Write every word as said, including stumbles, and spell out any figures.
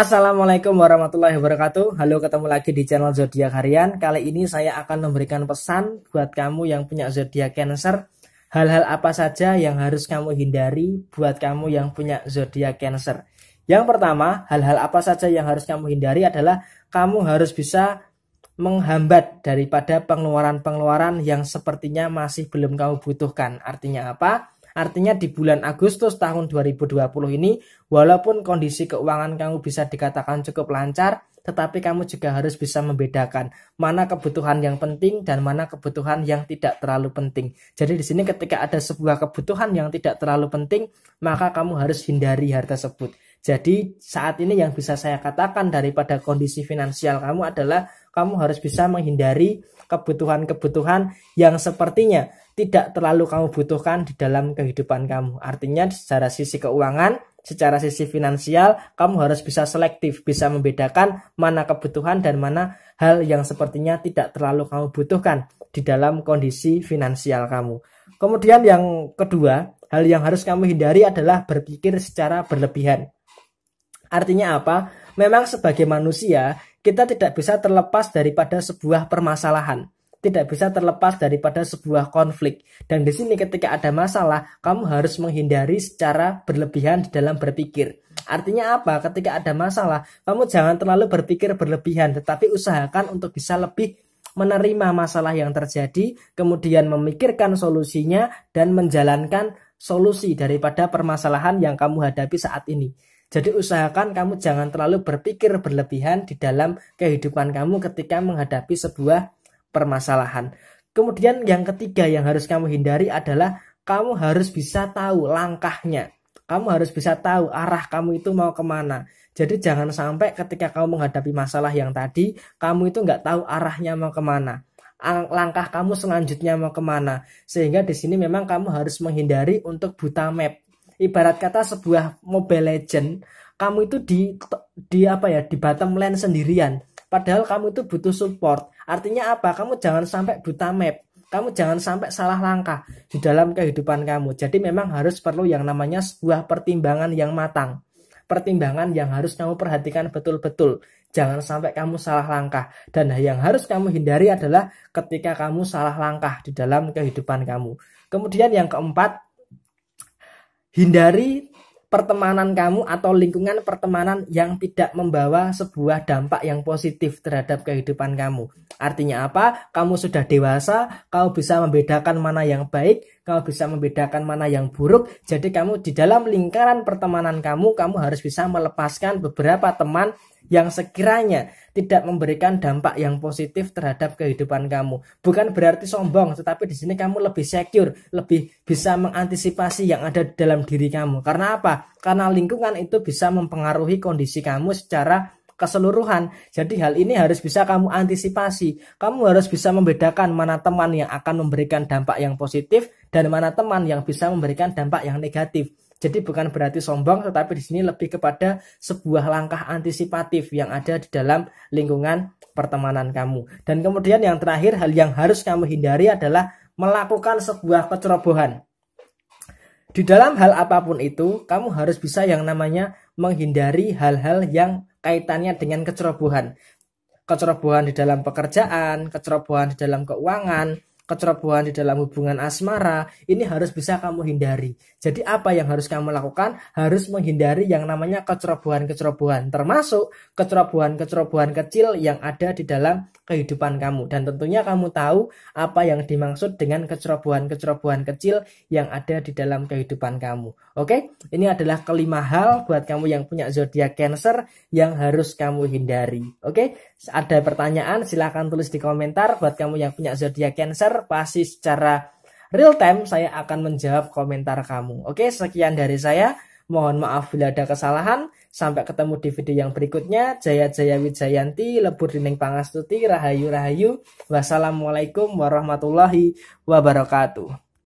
Assalamualaikum warahmatullahi wabarakatuh. Halo, ketemu lagi di channel Zodiak Harian. Kali ini saya akan memberikan pesan buat kamu yang punya zodiak Cancer. Hal-hal apa saja yang harus kamu hindari buat kamu yang punya zodiak Cancer. Yang pertama, hal-hal apa saja yang harus kamu hindari adalah kamu harus bisa menghambat daripada pengeluaran-pengeluaran yang sepertinya masih belum kamu butuhkan. Artinya apa? Artinya di bulan Agustus tahun dua ribu dua puluh ini, walaupun kondisi keuangan kamu bisa dikatakan cukup lancar, tetapi kamu juga harus bisa membedakan mana kebutuhan yang penting dan mana kebutuhan yang tidak terlalu penting. Jadi di sini ketika ada sebuah kebutuhan yang tidak terlalu penting, maka kamu harus hindari hal tersebut. Jadi saat ini yang bisa saya katakan daripada kondisi finansial kamu adalah kamu harus bisa menghindari kebutuhan-kebutuhan yang sepertinya tidak terlalu kamu butuhkan di dalam kehidupan kamu. Artinya secara sisi keuangan, secara sisi finansial, kamu harus bisa selektif, bisa membedakan mana kebutuhan dan mana hal yang sepertinya tidak terlalu kamu butuhkan di dalam kondisi finansial kamu. Kemudian yang kedua, hal yang harus kamu hindari adalah berpikir secara berlebihan. Artinya apa? Memang sebagai manusia, kita tidak bisa terlepas daripada sebuah permasalahan. Tidak bisa terlepas daripada sebuah konflik. Dan di sini ketika ada masalah, kamu harus menghindari secara berlebihan di dalam berpikir. Artinya apa? Ketika ada masalah, kamu jangan terlalu berpikir berlebihan, tetapi usahakan untuk bisa lebih menerima masalah yang terjadi, kemudian memikirkan solusinya, dan menjalankan solusi daripada permasalahan yang kamu hadapi saat ini. Jadi usahakan kamu jangan terlalu berpikir berlebihan di dalam kehidupan kamu ketika menghadapi sebuah permasalahan. Kemudian yang ketiga yang harus kamu hindari adalah kamu harus bisa tahu langkahnya. Kamu harus bisa tahu arah kamu itu mau kemana. Jadi jangan sampai ketika kamu menghadapi masalah yang tadi, kamu itu nggak tahu arahnya mau kemana. Langkah kamu selanjutnya mau kemana. Sehingga di sini memang kamu harus menghindari untuk buta map. Ibarat kata sebuah Mobile Legend, kamu itu di di apa ya, di bottom lane sendirian. Padahal kamu itu butuh support. Artinya apa? Kamu jangan sampai buta map. Kamu jangan sampai salah langkah di dalam kehidupan kamu. Jadi memang harus perlu yang namanya sebuah pertimbangan yang matang. Pertimbangan yang harus kamu perhatikan betul-betul. Jangan sampai kamu salah langkah. Dan yang harus kamu hindari adalah ketika kamu salah langkah di dalam kehidupan kamu. Kemudian yang keempat, hindari pertemanan kamu atau lingkungan pertemanan yang tidak membawa sebuah dampak yang positif terhadap kehidupan kamu. Artinya apa? Kamu sudah dewasa, kamu bisa membedakan mana yang baik, kamu bisa membedakan mana yang buruk. Jadi kamu di dalam lingkaran pertemanan kamu, kamu harus bisa melepaskan beberapa teman yang sekiranya tidak memberikan dampak yang positif terhadap kehidupan kamu. Bukan berarti sombong, tetapi di sini kamu lebih secure, lebih bisa mengantisipasi yang ada dalam diri kamu. Karena apa? Karena lingkungan itu bisa mempengaruhi kondisi kamu secara keseluruhan. Jadi hal ini harus bisa kamu antisipasi. Kamu harus bisa membedakan mana teman yang akan memberikan dampak yang positif dan mana teman yang bisa memberikan dampak yang negatif. Jadi bukan berarti sombong, tetapi di sini lebih kepada sebuah langkah antisipatif yang ada di dalam lingkungan pertemanan kamu. Dan kemudian yang terakhir, hal yang harus kamu hindari adalah melakukan sebuah kecerobohan. Di dalam hal apapun itu, kamu harus bisa yang namanya menghindari hal-hal yang kaitannya dengan kecerobohan. Kecerobohan di dalam pekerjaan, kecerobohan di dalam keuangan, kecerobohan di dalam hubungan asmara, ini harus bisa kamu hindari. Jadi apa yang harus kamu lakukan? Harus menghindari yang namanya kecerobohan-kecerobohan, termasuk kecerobohan-kecerobohan kecil yang ada di dalam kehidupan kamu. Dan tentunya kamu tahu apa yang dimaksud dengan kecerobohan-kecerobohan kecil yang ada di dalam kehidupan kamu. Oke, ini adalah kelima hal buat kamu yang punya zodiak Cancer yang harus kamu hindari. Oke, ada pertanyaan silahkan tulis di komentar. Buat kamu yang punya zodiak Cancer, pasti secara real time saya akan menjawab komentar kamu. Oke, sekian dari saya. Mohon maaf bila ada kesalahan. Sampai ketemu di video yang berikutnya. Jaya Jaya Wijayanti, lebur dining pangastuti, rahayu rahayu. Wassalamualaikum warahmatullahi wabarakatuh.